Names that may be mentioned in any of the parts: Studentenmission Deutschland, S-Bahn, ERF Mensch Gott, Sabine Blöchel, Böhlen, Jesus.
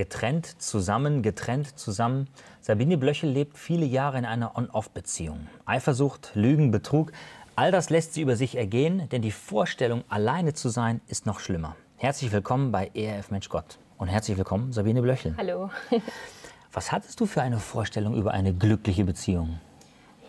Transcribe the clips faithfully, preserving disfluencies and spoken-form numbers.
Getrennt, zusammen, getrennt, zusammen. Sabine Blöchel lebt viele Jahre in einer On-Off-Beziehung. Eifersucht, Lügen, Betrug, all das lässt sie über sich ergehen, denn die Vorstellung, alleine zu sein, ist noch schlimmer. Herzlich willkommen bei E R F Mensch Gott. Und herzlich willkommen, Sabine Blöchel. Hallo. Was hattest du für eine Vorstellung über eine glückliche Beziehung?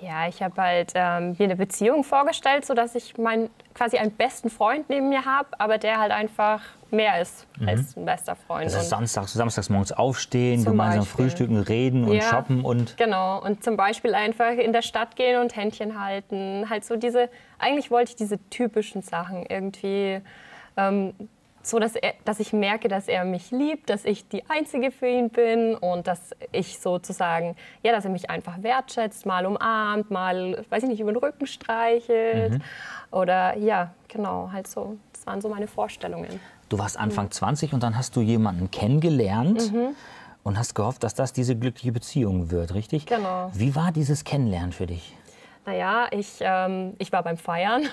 Ja, ich habe halt ähm, mir eine Beziehung vorgestellt, sodass ich meinen quasi einen besten Freund neben mir habe, aber der halt einfach mehr ist mhm. als ein bester Freund. Also samstags, samstags morgens aufstehen, gemeinsam Beispiel. frühstücken, reden und ja, shoppen und... Genau, und zum Beispiel einfach in der Stadt gehen und Händchen halten. Halt so diese, eigentlich wollte ich diese typischen Sachen irgendwie, ähm, so dass, er, dass ich merke, dass er mich liebt, dass ich die Einzige für ihn bin und dass ich sozusagen, ja, dass er mich einfach wertschätzt, mal umarmt, mal, weiß ich nicht, über den Rücken streichelt mhm. oder ja, genau, halt so, das waren so meine Vorstellungen. Du warst Anfang mhm. zwanzig und dann hast du jemanden kennengelernt mhm. und hast gehofft, dass das diese glückliche Beziehung wird, richtig? Genau. Wie war dieses Kennenlernen für dich? Naja, ich, ähm, ich war beim Feiern,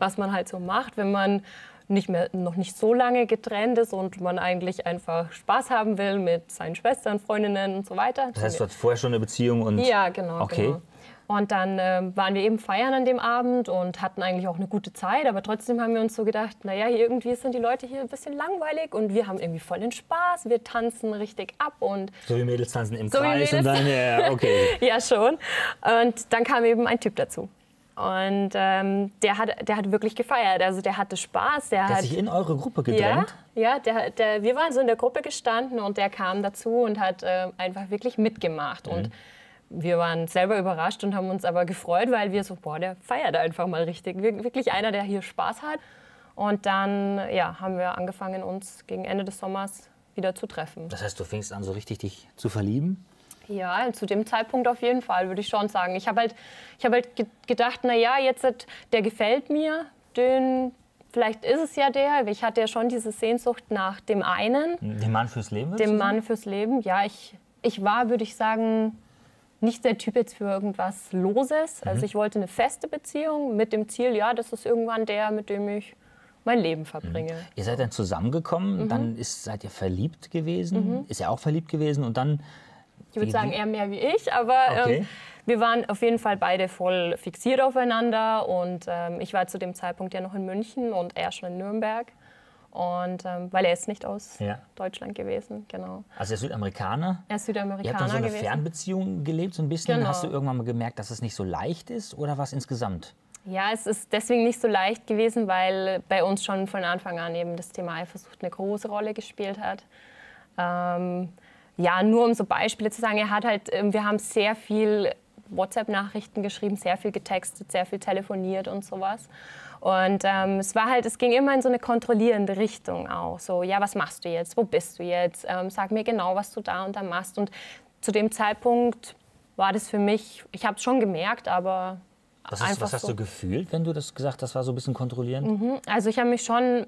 was man halt so macht, wenn man nicht mehr, noch nicht so lange getrennt ist und man eigentlich einfach Spaß haben will mit seinen Schwestern, Freundinnen und so weiter. Das heißt, du hattest vorher schon eine Beziehung und... Ja, genau. Okay. Genau. Und dann äh, waren wir eben feiern an dem Abend und hatten eigentlich auch eine gute Zeit, aber trotzdem haben wir uns so gedacht, naja, irgendwie sind die Leute hier ein bisschen langweilig und wir haben irgendwie voll den Spaß, wir tanzen richtig ab und... So wie Mädels tanzen im so Kreis und dann, ja, okay. Ja, schon. Und dann kam eben ein Typ dazu. Und ähm, der, hat, der hat wirklich gefeiert, also der hatte Spaß. Der, der hat sich in eure Gruppe gedrängt? Ja, ja der, der, wir waren so in der Gruppe gestanden und der kam dazu und hat äh, einfach wirklich mitgemacht. Mhm. Und wir waren selber überrascht und haben uns aber gefreut, weil wir so, boah, der feiert einfach mal richtig. Wir, wirklich einer, der hier Spaß hat. Und dann ja, haben wir angefangen, uns gegen Ende des Sommers wieder zu treffen. Das heißt, du fängst an, so richtig dich zu verlieben? Ja, zu dem Zeitpunkt auf jeden Fall, würde ich schon sagen. Ich habe halt, ich hab halt ge gedacht, na ja, jetzt hat, der gefällt mir, den, vielleicht ist es ja der. Ich hatte ja schon diese Sehnsucht nach dem einen. Dem Mann fürs Leben? Dem Mann fürs Leben, ja. Ich, ich war, würde ich sagen, nicht der Typ jetzt für irgendwas Loses. Also mhm. ich wollte eine feste Beziehung mit dem Ziel, ja, das ist irgendwann der, mit dem ich mein Leben verbringe. Mhm. Ihr seid dann zusammengekommen, mhm. dann ist, seid ihr verliebt gewesen, mhm. ist er auch verliebt gewesen und dann... Ich würde sagen, eher mehr wie ich, aber okay. ähm, wir waren auf jeden Fall beide voll fixiert aufeinander. Und ähm, ich war zu dem Zeitpunkt ja noch in München und er schon in Nürnberg. Und, ähm, weil er ist nicht aus ja. Deutschland gewesen, genau. Also er ist Südamerikaner? Er ist Südamerikaner gewesen. Ihr habt dann so eine gewesen. Fernbeziehung gelebt so ein bisschen. Genau. Hast du irgendwann mal gemerkt, dass es nicht so leicht ist oder was insgesamt? Ja, es ist deswegen nicht so leicht gewesen, weil bei uns schon von Anfang an eben das Thema Eifersucht eine große Rolle gespielt hat. Ähm, Ja, nur um so Beispiele zu sagen, er hat halt, wir haben sehr viel WhatsApp-Nachrichten geschrieben, sehr viel getextet, sehr viel telefoniert und sowas. Und ähm, es war halt, es ging immer in so eine kontrollierende Richtung auch. So, ja, was machst du jetzt? Wo bist du jetzt? Ähm, sag mir genau, was du da und da machst. Und zu dem Zeitpunkt war das für mich, ich habe es schon gemerkt, aber... Was, ist, was hast so. du gefühlt, wenn du das gesagt hast, das war so ein bisschen kontrollierend? Mhm. Also ich habe mich schon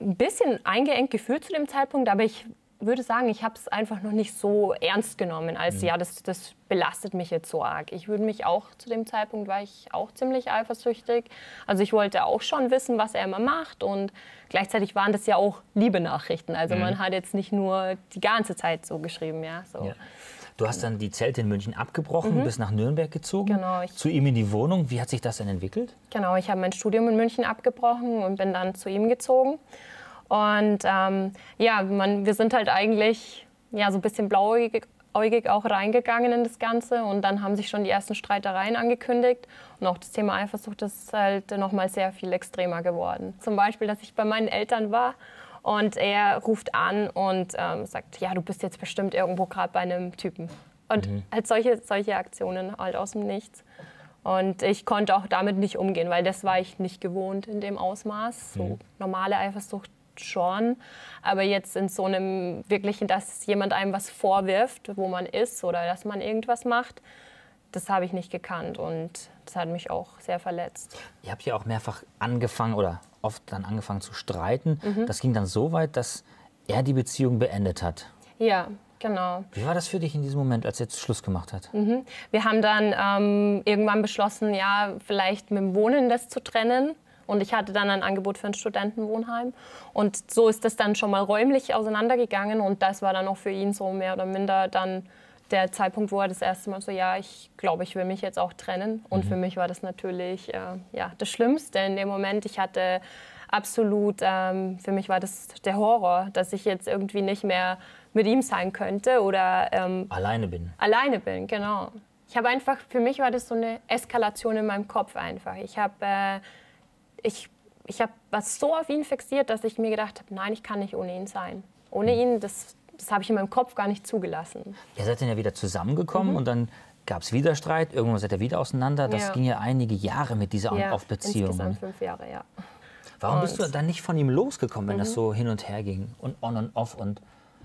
ein bisschen eingeengt gefühlt zu dem Zeitpunkt, aber ich... Ich würde sagen, ich habe es einfach noch nicht so ernst genommen, als ja, das, das belastet mich jetzt so arg. Ich würde mich auch, zu dem Zeitpunkt war ich auch ziemlich eifersüchtig. Also ich wollte auch schon wissen, was er immer macht und gleichzeitig waren das ja auch liebe Nachrichten. Also mhm. man hat jetzt nicht nur die ganze Zeit so geschrieben, ja, so. Ja. Du hast dann die Zelte in München abgebrochen, mhm. bist nach Nürnberg gezogen, genau, ich, zu ihm in die Wohnung. Wie hat sich das denn entwickelt? Genau, ich habe mein Studium in München abgebrochen und bin dann zu ihm gezogen. Und ähm, ja, man, wir sind halt eigentlich ja, so ein bisschen blauäugig auch reingegangen in das Ganze. Und dann haben sich schon die ersten Streitereien angekündigt. Und auch das Thema Eifersucht ist halt noch mal sehr viel extremer geworden. Zum Beispiel, dass ich bei meinen Eltern war und er ruft an und ähm, sagt, ja, du bist jetzt bestimmt irgendwo gerade bei einem Typen. Und mhm. halt solche, solche Aktionen halt aus dem Nichts. Und ich konnte auch damit nicht umgehen, weil das war ich nicht gewohnt in dem Ausmaß. So mhm. normale Eifersucht schon, aber jetzt in so einem wirklichen, dass jemand einem was vorwirft, wo man ist oder dass man irgendwas macht, das habe ich nicht gekannt und das hat mich auch sehr verletzt. Ihr habt ja auch mehrfach angefangen oder oft dann angefangen zu streiten. Mhm. Das ging dann so weit, dass er die Beziehung beendet hat. Ja, genau. Wie war das für dich in diesem Moment, als er jetzt Schluss gemacht hat? Mhm. Wir haben dann ähm, irgendwann beschlossen, ja, vielleicht mit dem Wohnen das zu trennen. Und ich hatte dann ein Angebot für ein Studentenwohnheim. Und so ist das dann schon mal räumlich auseinandergegangen. Und das war dann auch für ihn so mehr oder minder dann der Zeitpunkt, wo er das erste Mal so, ja, ich glaube, ich will mich jetzt auch trennen. Und mhm. für mich war das natürlich äh, ja, das Schlimmste in dem Moment. Ich hatte absolut, ähm, für mich war das der Horror, dass ich jetzt irgendwie nicht mehr mit ihm sein könnte oder ähm, alleine bin. Alleine bin, genau. Ich habe einfach, für mich war das so eine Eskalation in meinem Kopf einfach. Ich habe, äh, ich, ich habe was so auf ihn fixiert, dass ich mir gedacht habe, nein, ich kann nicht ohne ihn sein. Ohne mhm. ihn, das, das habe ich in meinem Kopf gar nicht zugelassen. Ihr seid dann ja wieder zusammengekommen mhm. und dann gab es wieder Streit. Irgendwann seid ihr wieder auseinander. Das ja. ging ja einige Jahre mit dieser ja, On-Off-Beziehung. Insgesamt fünf Jahre, ja. Warum und bist du dann nicht von ihm losgekommen, wenn mhm. das so hin und her ging und on und off und?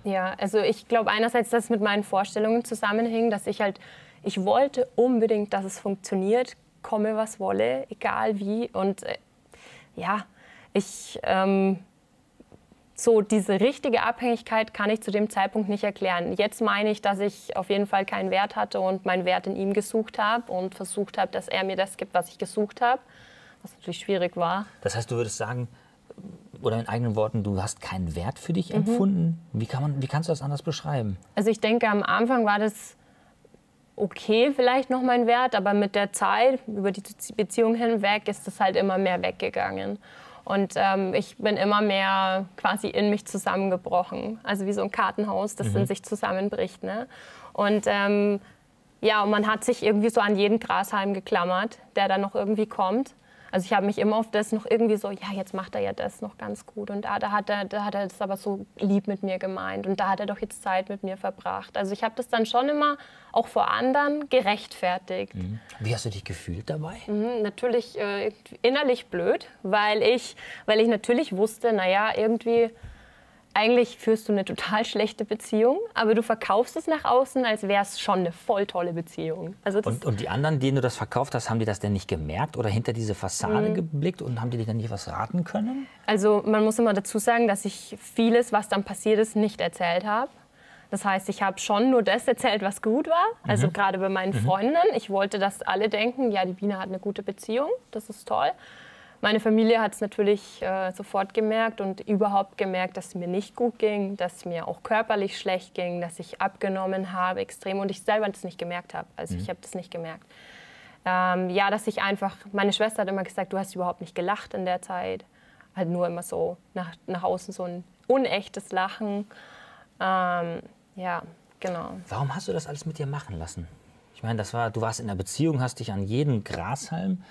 Ja, also ich glaube einerseits, dass es mit meinen Vorstellungen zusammenhing, dass ich halt, ich wollte unbedingt, dass es funktioniert, komme was wolle, egal wie und äh, ja, ich ähm, so diese richtige Abhängigkeit kann ich zu dem Zeitpunkt nicht erklären. Jetzt meine ich, dass ich auf jeden Fall keinen Wert hatte und meinen Wert in ihm gesucht habe und versucht habe, dass er mir das gibt, was ich gesucht habe. Was natürlich schwierig war. Das heißt, du würdest sagen, oder in eigenen Worten, du hast keinen Wert für dich empfunden? Mhm. Wie kann man, wie kannst du das anders beschreiben? Also ich denke, am Anfang war das okay, vielleicht noch mein Wert, aber mit der Zeit, über die Beziehung hinweg, ist das halt immer mehr weggegangen. Und ähm, ich bin immer mehr quasi in mich zusammengebrochen. Also wie so ein Kartenhaus, das mhm. in sich zusammenbricht. Ne? Und ähm, ja, und man hat sich irgendwie so an jeden Grashalm geklammert, der dann noch irgendwie kommt. Also ich habe mich immer auf das noch irgendwie so, ja, jetzt macht er ja das noch ganz gut und ah, da hat er, da hat er das aber so lieb mit mir gemeint und da hat er doch jetzt Zeit mit mir verbracht. Also ich habe das dann schon immer auch vor anderen gerechtfertigt. Mhm. Wie hast du dich gefühlt dabei? Mhm, natürlich äh, innerlich blöd, weil ich, weil ich natürlich wusste, naja, irgendwie, eigentlich führst du eine total schlechte Beziehung, aber du verkaufst es nach außen, als wäre es schon eine voll tolle Beziehung. Also das und, und die anderen, denen du das verkauft hast, haben die das denn nicht gemerkt oder hinter diese Fassade mhm. geblickt und haben die dir dann nicht was raten können? Also man muss immer dazu sagen, dass ich vieles, was dann passiert ist, nicht erzählt habe. Das heißt, ich habe schon nur das erzählt, was gut war. Also mhm. gerade bei meinen mhm. Freundinnen. Ich wollte, dass alle denken, ja, die Biene hat eine gute Beziehung, das ist toll. Meine Familie hat es natürlich äh, sofort gemerkt und überhaupt gemerkt, dass es mir nicht gut ging, dass es mir auch körperlich schlecht ging, dass ich abgenommen habe extrem und ich selber das nicht gemerkt habe. Also mhm. ich habe das nicht gemerkt. Ähm, ja, dass ich einfach, meine Schwester hat immer gesagt, du hast überhaupt nicht gelacht in der Zeit. Halt nur immer so nach, nach außen so ein unechtes Lachen. Ähm, ja, genau. Warum hast du das alles mit dir machen lassen? Ich meine, das war, du warst in einer Beziehung, hast dich an jeden Grashalm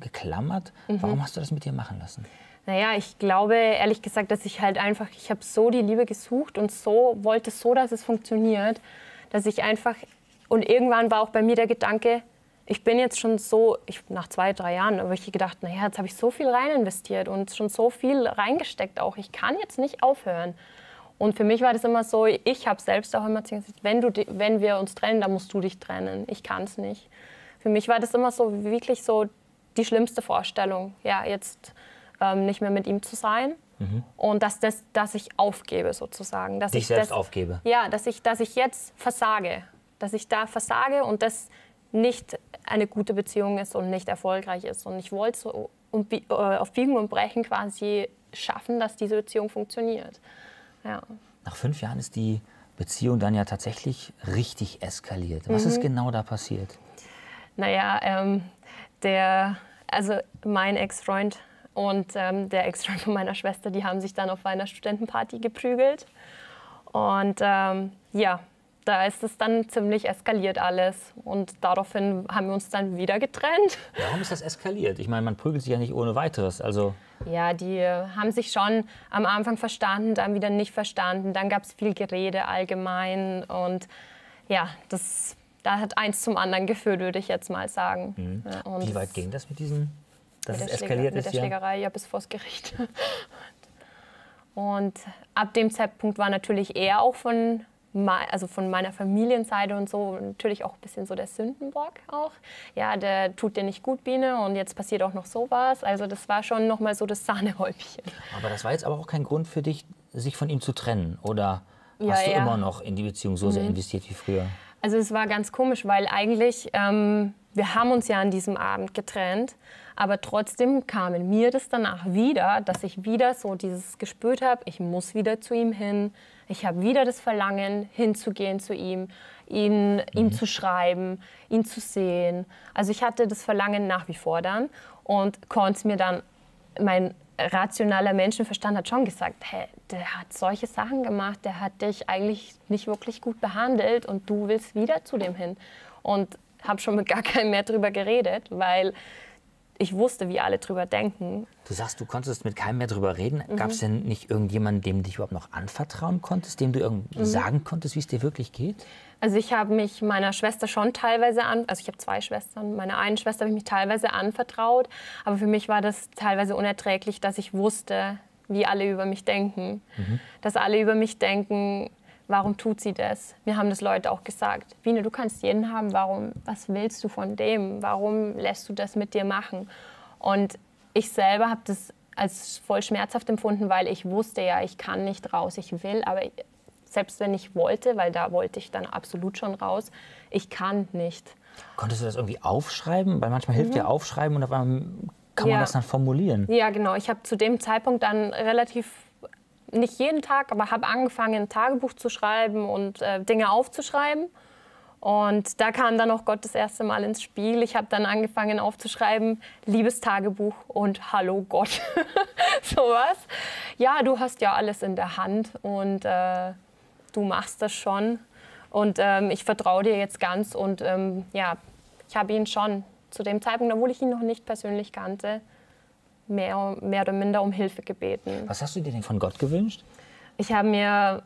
geklammert. Mhm. Warum hast du das mit dir machen lassen? Naja, ich glaube ehrlich gesagt, dass ich halt einfach, ich habe so die Liebe gesucht und so wollte so, dass es funktioniert, dass ich einfach, und irgendwann war auch bei mir der Gedanke, ich bin jetzt schon so, ich, nach zwei, drei Jahren habe ich gedacht, naja, jetzt habe ich so viel rein investiert und schon so viel reingesteckt auch, ich kann jetzt nicht aufhören. Und für mich war das immer so, ich habe selbst auch immer gesagt, wenn, du, wenn wir uns trennen, dann musst du dich trennen, ich kann es nicht. Für mich war das immer so wirklich so, die schlimmste Vorstellung, ja, jetzt ähm, nicht mehr mit ihm zu sein mhm. und dass, das, dass ich aufgebe sozusagen. Dass Dich ich selbst das, aufgebe? Ja, dass ich, dass ich jetzt versage, dass ich da versage und das nicht eine gute Beziehung ist und nicht erfolgreich ist. Und ich wollte so um, äh, auf Biegen und Brechen quasi schaffen, dass diese Beziehung funktioniert. Ja. Nach fünf Jahren ist die Beziehung dann ja tatsächlich richtig eskaliert. Was mhm. ist genau da passiert? Naja, ähm... Der, also mein Ex-Freund und ähm, der Ex-Freund von meiner Schwester, die haben sich dann auf einer Studentenparty geprügelt. Und ähm, ja, da ist es dann ziemlich eskaliert alles. Und daraufhin haben wir uns dann wieder getrennt. Warum ist das eskaliert? Ich meine, man prügelt sich ja nicht ohne weiteres. Also ja, die äh, haben sich schon am Anfang verstanden, dann wieder nicht verstanden. Dann gab es viel Gerede allgemein. Und ja, das... Da hat eins zum anderen geführt, würde ich jetzt mal sagen. Mhm. Ja, und wie weit ging das mit diesem, dass mit es eskaliert ist? Mit der Schlägerei, ja, bis vors Gericht. Und ab dem Zeitpunkt war natürlich er auch von, also von meiner Familienseite und so natürlich auch ein bisschen so der Sündenbock auch. Ja, der tut dir nicht gut, Biene, und jetzt passiert auch noch sowas. Also das war schon noch mal so das Sahnehäubchen. Aber das war jetzt aber auch kein Grund für dich, sich von ihm zu trennen, oder ja, hast du ja. immer noch in die Beziehung so mhm. sehr investiert wie früher? Also es war ganz komisch, weil eigentlich ähm, Wir haben uns ja an diesem Abend getrennt, aber trotzdem kam in mir das danach wieder, dass ich wieder so dieses gespürt habe, ich muss wieder zu ihm hin, ich habe wieder das Verlangen, hinzugehen zu ihm, ihn, mhm. ihm zu schreiben, ihn zu sehen. Also ich hatte das Verlangen nach wie vor dann und konnte es mir dann, mein rationaler Menschenverstand hat schon gesagt, hey, der hat solche Sachen gemacht, der hat dich eigentlich nicht wirklich gut behandelt und du willst wieder zu dem hin. Und habe schon mit gar keinem mehr drüber geredet, weil ich wusste, wie alle drüber denken. Du sagst, du konntest mit keinem mehr drüber reden. Mhm. Gab es denn nicht irgendjemanden, dem du dich überhaupt noch anvertrauen konntest, dem du irgend mhm. sagen konntest, wie es dir wirklich geht? Also ich habe mich meiner Schwester schon teilweise an, also ich habe zwei Schwestern, meiner einen Schwester habe ich mich teilweise anvertraut, aber für mich war das teilweise unerträglich, dass ich wusste, wie alle über mich denken. Mhm. Dass alle über mich denken, warum tut sie das? Mir haben das Leute auch gesagt. Biene, du kannst jeden haben, warum, was willst du von dem? Warum lässt du das mit dir machen? Und ich selber habe das als voll schmerzhaft empfunden, weil ich wusste ja, ich kann nicht raus, ich will, aber selbst wenn ich wollte, weil da wollte ich dann absolut schon raus, ich kann nicht. Konntest du das irgendwie aufschreiben? Weil manchmal hilft mhm. ja Aufschreiben und auf einmal kann ja. man das dann formulieren. Ja, genau. Ich habe zu dem Zeitpunkt dann relativ... nicht jeden Tag, aber habe angefangen, ein Tagebuch zu schreiben und äh, Dinge aufzuschreiben. Und da kam dann auch Gott das erste Mal ins Spiel. Ich habe dann angefangen aufzuschreiben, Liebestagebuch und Hallo Gott, sowas. Ja, du hast ja alles in der Hand und äh, du machst das schon. Und ähm, ich vertraue dir jetzt ganz und ähm, ja, ich habe ihn schon zu dem Zeitpunkt, obwohl ich ihn noch nicht persönlich kannte, Mehr, mehr oder minder um Hilfe gebeten. Was hast du dir denn von Gott gewünscht? Ich habe mir,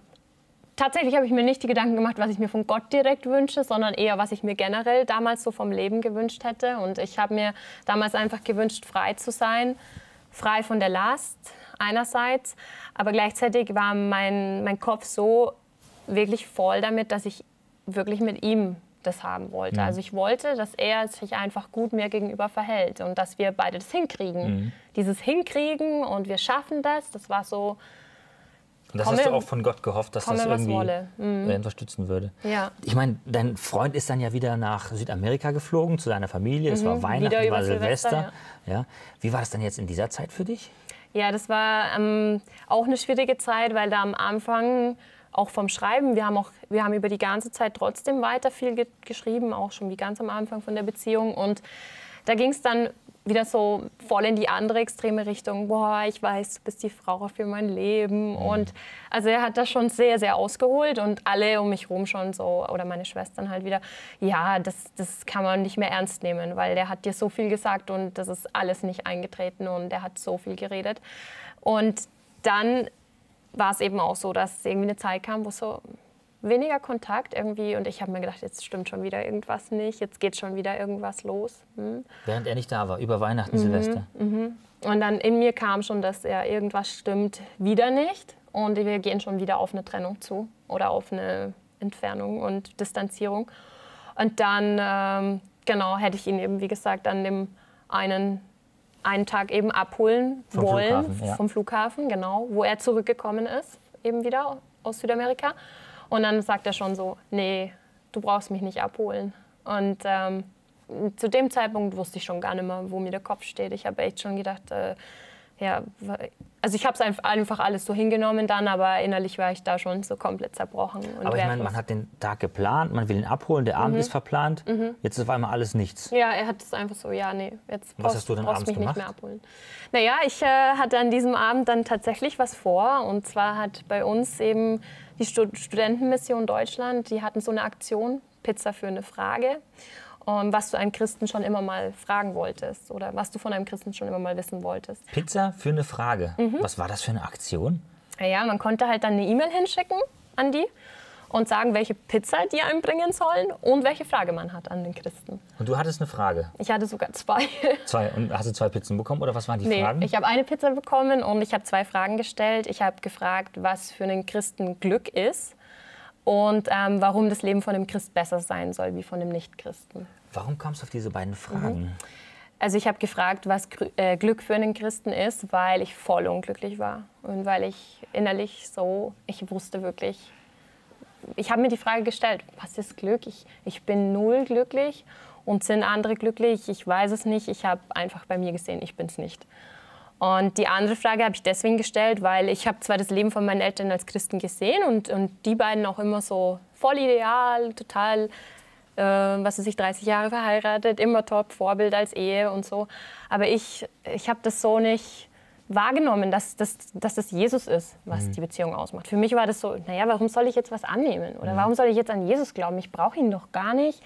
tatsächlich habe ich mir nicht die Gedanken gemacht, was ich mir von Gott direkt wünsche, sondern eher, was ich mir generell damals so vom Leben gewünscht hätte. Und ich habe mir damals einfach gewünscht, frei zu sein, frei von der Last einerseits, aber gleichzeitig war mein, mein Kopf so wirklich voll damit, dass ich wirklich mit ihm das haben wollte. Mhm. Also ich wollte, dass er sich einfach gut mir gegenüber verhält und dass wir beide das hinkriegen. Mhm. Dieses Hinkriegen und wir schaffen das, das war so... Und das komme, hast du auch von Gott gehofft, dass das irgendwie mhm. unterstützen würde. Ja. Ich meine, dein Freund ist dann ja wieder nach Südamerika geflogen, zu seiner Familie. Es mhm. war Weihnachten, es war Silvester. Silvester ja. Ja. Wie war das dann jetzt in dieser Zeit für dich? Ja, das war ähm, auch eine schwierige Zeit, weil da am Anfang... Auch vom Schreiben, wir haben, auch, wir haben über die ganze Zeit trotzdem weiter viel ge geschrieben, auch schon wie ganz am Anfang von der Beziehung. Und da ging es dann wieder so voll in die andere extreme Richtung. Boah, ich weiß, du bist die Frau für mein Leben. Mhm. Und also er hat das schon sehr, sehr ausgeholt und alle um mich rum schon so, oder meine Schwestern halt wieder, ja, das, das kann man nicht mehr ernst nehmen, weil der hat dir so viel gesagt und das ist alles nicht eingetreten und der hat so viel geredet. Und dann... war es eben auch so, dass irgendwie eine Zeit kam, wo so weniger Kontakt irgendwie und ich habe mir gedacht, jetzt stimmt schon wieder irgendwas nicht, jetzt geht schon wieder irgendwas los. Hm? Während er nicht da war, über Weihnachten, mhm, Silvester. Mhm. Und dann in mir kam schon, dass er irgendwas stimmt wieder nicht und wir gehen schon wieder auf eine Trennung zu oder auf eine Entfernung und Distanzierung. Und dann, ähm, genau, hätte ich ihn eben, wie gesagt, an dem einen einen Tag eben abholen vom wollen Flughafen, ja. vom Flughafen, genau, wo er zurückgekommen ist, eben wieder aus Südamerika. Und dann sagt er schon so, nee, du brauchst mich nicht abholen. Und ähm, zu dem Zeitpunkt wusste ich schon gar nicht mehr, wo mir der Kopf steht. Ich habe echt schon gedacht, äh, ja, also ich habe es einfach alles so hingenommen dann, aber innerlich war ich da schon so komplett zerbrochen. Und aber ich meine, man hat den Tag geplant, man will ihn abholen, der Abend mhm. ist verplant, mhm. jetzt ist auf einmal alles nichts. Ja, er hat es einfach so, ja, nee, jetzt brauchst, was hast du denn brauchst abends mich gemacht? Nicht mehr abholen. Naja, ich äh, hatte an diesem Abend dann tatsächlich was vor und zwar hat bei uns eben die Stud- Studentenmission Deutschland, die hatten so eine Aktion, Pizza für eine Frage. Um, was du einem Christen schon immer mal fragen wolltest oder was du von einem Christen schon immer mal wissen wolltest. Pizza für eine Frage. Mhm. Was war das für eine Aktion? Naja, man konnte halt dann eine E-Mail hinschicken an die und sagen, welche Pizza die einem bringen sollen und welche Frage man hat an den Christen. Und du hattest eine Frage? Ich hatte sogar zwei. Zwei. Und hast du zwei Pizzen bekommen oder was waren die nee, Fragen? Ich habe eine Pizza bekommen und ich habe zwei Fragen gestellt. Ich habe gefragt, was für einen Christen Glück ist. Und ähm, warum das Leben von dem Christ besser sein soll wie von dem Nichtchristen. Warum kommst du auf diese beiden Fragen? Mhm. Also ich habe gefragt, was Gr äh, Glück für einen Christen ist, weil ich voll unglücklich war. Und weil ich innerlich so, ich wusste wirklich, ich habe mir die Frage gestellt, was ist Glück? Ich, ich bin null glücklich Und sind andere glücklich? Ich weiß es nicht. Ich habe einfach bei mir gesehen, ich bin es nicht. Und die andere Frage habe ich deswegen gestellt, weil ich habe zwar das Leben von meinen Eltern als Christen gesehen und, und die beiden auch immer so voll ideal, total, äh, was weiß ich, dreißig Jahre verheiratet, immer top, Vorbild als Ehe und so. Aber ich, ich habe das so nicht wahrgenommen, dass, dass, dass das Jesus ist, was mhm. die Beziehung ausmacht. Für mich war das so, naja, warum soll ich jetzt was annehmen? Oder mhm. warum soll ich jetzt an Jesus glauben? Ich brauche ihn doch gar nicht.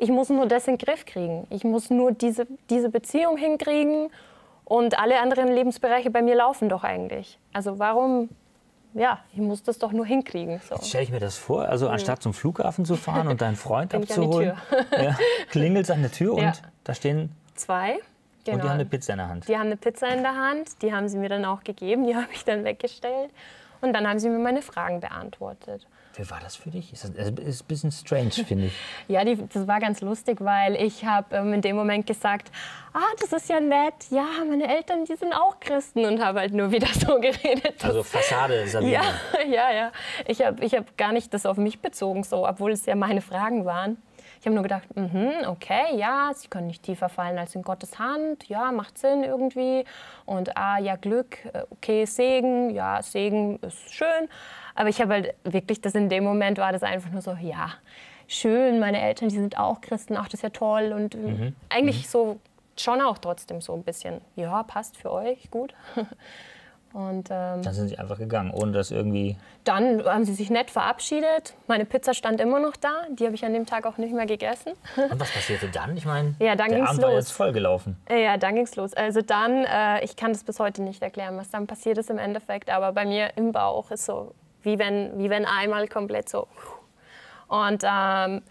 Ich muss nur das in den Griff kriegen. Ich muss nur diese, diese Beziehung hinkriegen. Und alle anderen Lebensbereiche bei mir laufen doch eigentlich. Also warum, ja, ich muss das doch nur hinkriegen. So. Jetzt stelle ich mir das vor, also anstatt zum Flughafen zu fahren und deinen Freund abzuholen, ja, klingelt es an der Tür und ja. da stehen zwei. Genau. Und die haben eine Pizza in der Hand. Die haben eine Pizza in der Hand, die haben sie mir dann auch gegeben, die habe ich dann weggestellt. Und dann haben sie mir meine Fragen beantwortet. Wie war das für dich? Ist das, ist ein bisschen strange, finde ich. Ja, die, das war ganz lustig, weil ich habe ähm, in dem Moment gesagt, ah, das ist ja nett, ja, meine Eltern, die sind auch Christen, und habe halt nur wieder so geredet. Also Fassade, Sabine. Ja, ja, ja. Ich habe ich hab gar nicht das auf mich bezogen, so, obwohl es ja meine Fragen waren. Ich habe nur gedacht, mm-hmm, okay, ja, sie können nicht tiefer fallen als in Gottes Hand, ja, macht Sinn irgendwie. Und ah, ja, Glück, okay, Segen, ja, Segen ist schön. Aber ich habe halt wirklich, das in dem Moment war das einfach nur so, ja, schön, meine Eltern, die sind auch Christen, ach, das ist ja toll. Und mhm. eigentlich mhm. so, schon auch trotzdem so ein bisschen, ja, passt für euch, gut. Und, ähm, dann sind sie einfach gegangen, ohne dass irgendwie... Dann haben sie sich nett verabschiedet. Meine Pizza stand immer noch da. Die habe ich an dem Tag auch nicht mehr gegessen. Und was passierte dann? Ich meine, ja, dann der Abend war jetzt vollgelaufen. Ja, dann ging's los. Also dann, äh, ich kann das bis heute nicht erklären, was dann passiert ist im Endeffekt. Aber bei mir im Bauch ist so, wie wenn, wie wenn einmal komplett so... Und ähm,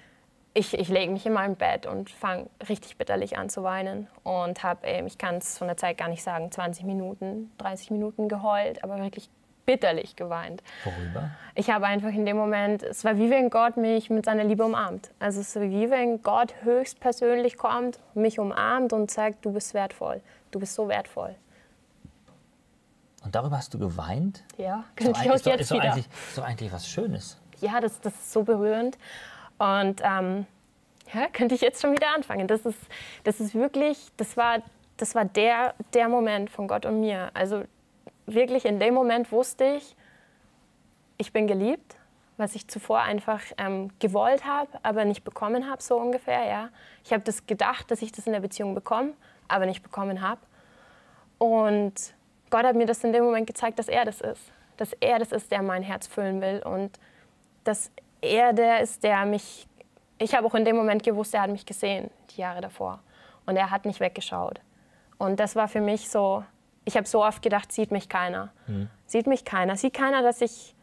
ich, ich lege mich in mein Bett und fange richtig bitterlich an zu weinen. Und habe, ich kann es von der Zeit gar nicht sagen, zwanzig Minuten, dreißig Minuten geheult, aber wirklich bitterlich geweint. Worüber? Ich habe einfach in dem Moment, es war wie wenn Gott mich mit seiner Liebe umarmt. Also es war wie wenn Gott höchstpersönlich kommt, mich umarmt und sagt, du bist wertvoll, du bist so wertvoll. Und darüber hast du geweint? Ja, könnte ich auch jetzt ist doch, ist wieder. Doch eigentlich, ist doch eigentlich was Schönes. Ja, das, das ist so berührend. Und ähm, ja, könnte ich jetzt schon wieder anfangen. Das ist, das ist wirklich, das war, das war der, der Moment von Gott und mir. Also wirklich in dem Moment wusste ich, ich bin geliebt, was ich zuvor einfach ähm, gewollt habe, aber nicht bekommen habe, so ungefähr. Ja. Ich habe das gedacht, dass ich das in der Beziehung bekomme, aber nicht bekommen habe. Und Gott hat mir das in dem Moment gezeigt, dass er das ist. Dass er das ist, der mein Herz füllen will und dass er der ist, der mich, ich habe auch in dem Moment gewusst, er hat mich gesehen, die Jahre davor. Und er hat nicht weggeschaut. Und das war für mich so, ich habe so oft gedacht, sieht mich keiner. Mhm. Sieht mich keiner, sieht keiner, dass ich,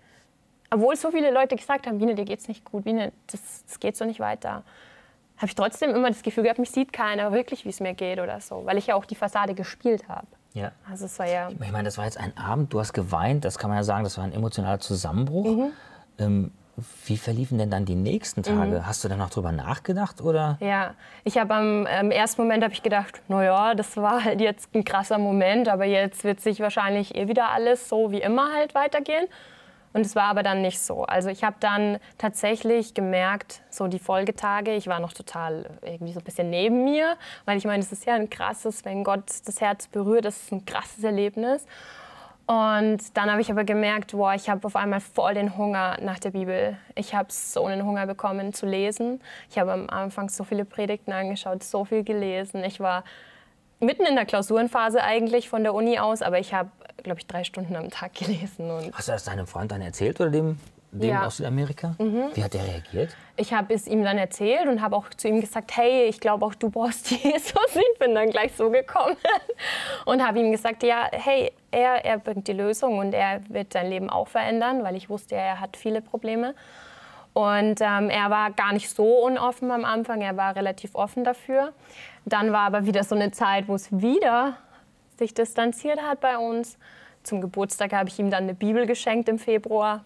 obwohl so viele Leute gesagt haben, Biene, dir geht's nicht gut, Biene, das, das geht so nicht weiter. Habe ich trotzdem immer das Gefühl gehabt, mich sieht keiner wirklich, wie es mir geht oder so. Weil ich ja auch die Fassade gespielt habe. Ja. Also es war ja... Ich meine, das war jetzt ein Abend, du hast geweint, das kann man ja sagen, das war ein emotionaler Zusammenbruch. Mhm. Ähm, Wie verliefen denn dann die nächsten Tage? Mhm. Hast du dann noch drüber nachgedacht, oder? Ja, ich habe am ähm, ersten Moment habe ich gedacht, na ja, das war halt jetzt ein krasser Moment, aber jetzt wird sich wahrscheinlich eh wieder alles so wie immer halt weitergehen. Und es war aber dann nicht so. Also ich habe dann tatsächlich gemerkt, so die Folgetage, ich war noch total irgendwie so ein bisschen neben mir, weil ich meine, das ist ja ein krasses, wenn Gott das Herz berührt, das ist ein krasses Erlebnis. Und dann habe ich aber gemerkt, boah, ich habe auf einmal voll den Hunger nach der Bibel. Ich habe so einen Hunger bekommen zu lesen. Ich habe am Anfang so viele Predigten angeschaut, so viel gelesen. Ich war mitten in der Klausurenphase eigentlich von der Uni aus, aber ich habe, glaube ich, drei Stunden am Tag gelesen. Und hast du das deinem Freund dann erzählt oder dem, dem ja. aus Südamerika? Mhm. Wie hat der reagiert? Ich habe es ihm dann erzählt und habe auch zu ihm gesagt, hey, ich glaube auch du brauchst Jesus. Ich bin dann gleich so gekommen und habe ihm gesagt, ja, hey, Er, er bringt die Lösung und er wird sein Leben auch verändern, weil ich wusste, er hat viele Probleme. Und ähm, er war gar nicht so unoffen am Anfang, er war relativ offen dafür. Dann war aber wieder so eine Zeit, wo es wieder sich distanziert hat bei uns. Zum Geburtstag habe ich ihm dann eine Bibel geschenkt im Februar.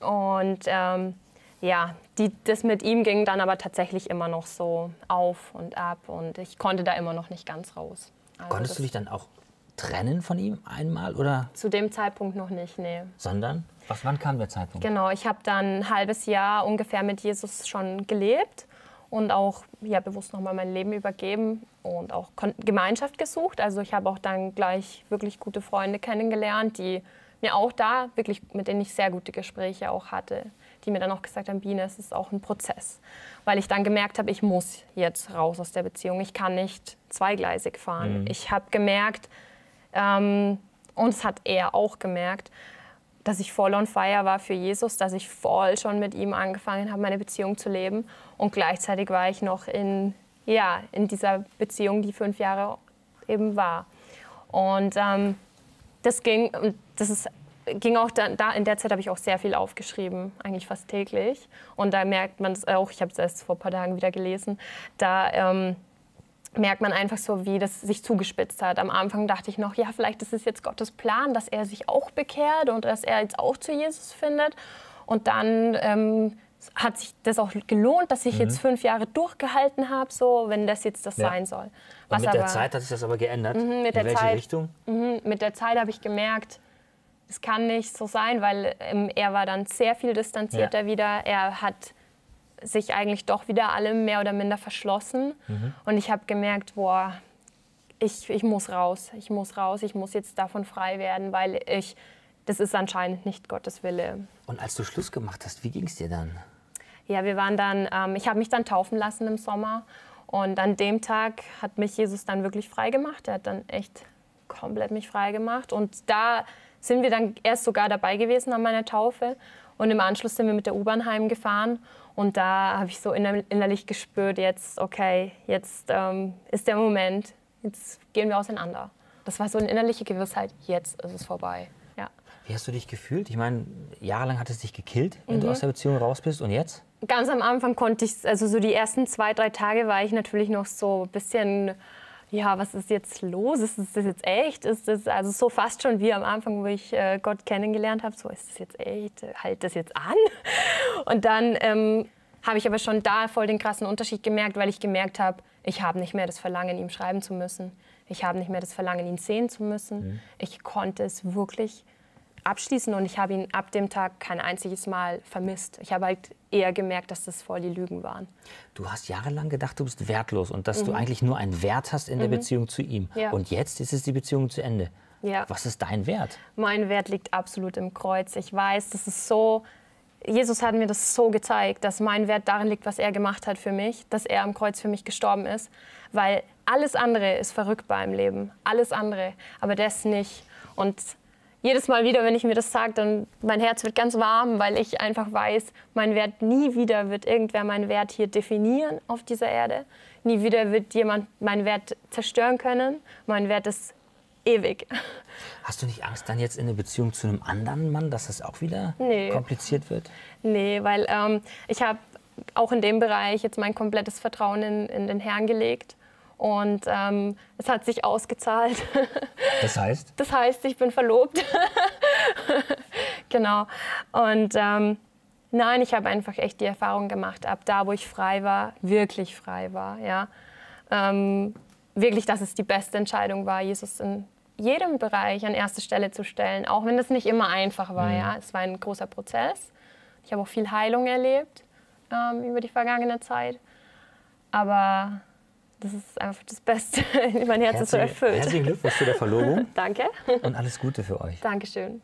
Und ähm, ja, die, das mit ihm ging dann aber tatsächlich immer noch so auf und ab. Und ich konnte da immer noch nicht ganz raus. Also konntest du dich dann auch... trennen von ihm einmal, oder? Zu dem Zeitpunkt noch nicht, nee. Sondern? Was, wann kam der Zeitpunkt? Genau, ich habe dann ein halbes Jahr ungefähr mit Jesus schon gelebt und auch ja, bewusst nochmal mein Leben übergeben und auch Gemeinschaft gesucht. Also ich habe auch dann gleich wirklich gute Freunde kennengelernt, die mir auch da wirklich, mit denen ich sehr gute Gespräche auch hatte, die mir dann auch gesagt haben, Biene, es ist auch ein Prozess. Weil ich dann gemerkt habe, ich muss jetzt raus aus der Beziehung, ich kann nicht zweigleisig fahren. Mhm. Ich habe gemerkt, ähm, und es hat er auch gemerkt, dass ich voll on fire war für Jesus, dass ich voll schon mit ihm angefangen habe, meine Beziehung zu leben. Und gleichzeitig war ich noch in, ja, in dieser Beziehung, die fünf Jahre eben war. Und ähm, das, ging, das ist, ging auch, da, da, in der Zeit habe ich auch sehr viel aufgeschrieben, eigentlich fast täglich. Und da merkt man es auch, ich habe es erst vor ein paar Tagen wieder gelesen, da ähm, merkt man einfach so, wie das sich zugespitzt hat. Am Anfang dachte ich noch, ja, vielleicht ist es jetzt Gottes Plan, dass er sich auch bekehrt und dass er jetzt auch zu Jesus findet. Und dann ähm, hat sich das auch gelohnt, dass ich mhm. jetzt fünf Jahre durchgehalten habe, so, wenn das jetzt das ja. sein soll. Was und mit aber, der Zeit hat sich das aber geändert? Mhm, mit In der welche Zeit, Richtung? Mhm, mit der Zeit habe ich gemerkt, es kann nicht so sein, weil ähm, er war dann sehr viel distanzierter ja. wieder. Er hat sich eigentlich doch wieder allem mehr oder minder verschlossen. Mhm. Und ich habe gemerkt, boah, ich, ich muss raus, ich muss raus, ich muss jetzt davon frei werden, weil ich, das ist anscheinend nicht Gottes Wille. Und als du Schluss gemacht hast, wie ging es dir dann? Ja, wir waren dann, ähm, ich habe mich dann taufen lassen im Sommer. Und an dem Tag hat mich Jesus dann wirklich frei gemacht. Er hat dann echt komplett mich frei gemacht. Und da sind wir dann erst sogar dabei gewesen an meiner Taufe. Und im Anschluss sind wir mit der U-Bahn heimgefahren. Und da habe ich so innerlich gespürt, jetzt, okay, jetzt ähm, ist der Moment, jetzt gehen wir auseinander. Das war so eine innerliche Gewissheit, jetzt ist es vorbei. Ja. Wie hast du dich gefühlt? Ich meine, jahrelang hat es dich gekillt, wenn mhm. du aus der Beziehung raus bist. Und jetzt? Ganz am Anfang konnte ich, also so die ersten zwei, drei Tage war ich natürlich noch so ein bisschen, ja, was ist jetzt los? Ist das jetzt echt? Ist das, also so fast schon wie am Anfang, wo ich äh, Gott kennengelernt habe, so ist das jetzt echt? Halt das jetzt an? Und dann ähm, habe ich aber schon da voll den krassen Unterschied gemerkt, weil ich gemerkt habe, ich habe nicht mehr das Verlangen, ihm schreiben zu müssen. Ich habe nicht mehr das Verlangen, ihn sehen zu müssen. Mhm. Ich konnte es wirklich abschließen und ich habe ihn ab dem Tag kein einziges Mal vermisst. Ich habe halt eher gemerkt, dass das voll die Lügen waren. Du hast jahrelang gedacht, du bist wertlos und dass mhm. du eigentlich nur einen Wert hast in mhm. der Beziehung zu ihm. Ja. Und jetzt ist es die Beziehung zu Ende. Ja. Was ist dein Wert? Mein Wert liegt absolut im Kreuz. Ich weiß, das ist so... Jesus hat mir das so gezeigt, dass mein Wert darin liegt, was er gemacht hat für mich, dass er am Kreuz für mich gestorben ist, weil alles andere ist verrückbar im Leben, alles andere, aber das nicht. Und jedes Mal wieder, wenn ich mir das sage, dann mein Herz wird ganz warm, weil ich einfach weiß, mein Wert, nie wieder wird irgendwer meinen Wert hier definieren auf dieser Erde, nie wieder wird jemand meinen Wert zerstören können, mein Wert ist ewig. Hast du nicht Angst, dann jetzt in eine Beziehung zu einem anderen Mann, dass das auch wieder nee. kompliziert wird? Nee, weil ähm, ich habe auch in dem Bereich jetzt mein komplettes Vertrauen in, in den Herrn gelegt. Und ähm, es hat sich ausgezahlt. Das heißt? Das heißt, ich bin verlobt. Genau. Und ähm, nein, ich habe einfach echt die Erfahrung gemacht, ab da, wo ich frei war, wirklich frei war, ja. Ähm, wirklich, dass es die beste Entscheidung war, Jesus in jedem Bereich an erste Stelle zu stellen, auch wenn das nicht immer einfach war. Mhm. Ja. Es war ein großer Prozess. Ich habe auch viel Heilung erlebt ähm, über die vergangene Zeit. Aber das ist einfach das Beste. Mein Herz Herzlich, ist so erfüllt. Herzlichen Glückwunsch zu der Verlobung. Danke. Und alles Gute für euch. Dankeschön.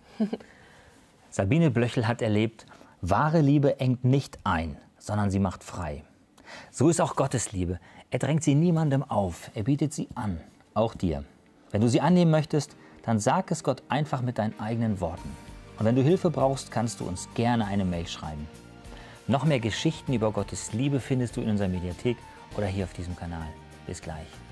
Sabine Blöchel hat erlebt, wahre Liebe engt nicht ein, sondern sie macht frei. So ist auch Gottes Liebe. Er drängt sie niemandem auf, er bietet sie an, auch dir. Wenn du sie annehmen möchtest, dann sag es Gott einfach mit deinen eigenen Worten. Und wenn du Hilfe brauchst, kannst du uns gerne eine Mail schreiben. Noch mehr Geschichten über Gottes Liebe findest du in unserer Mediathek oder hier auf diesem Kanal. Bis gleich.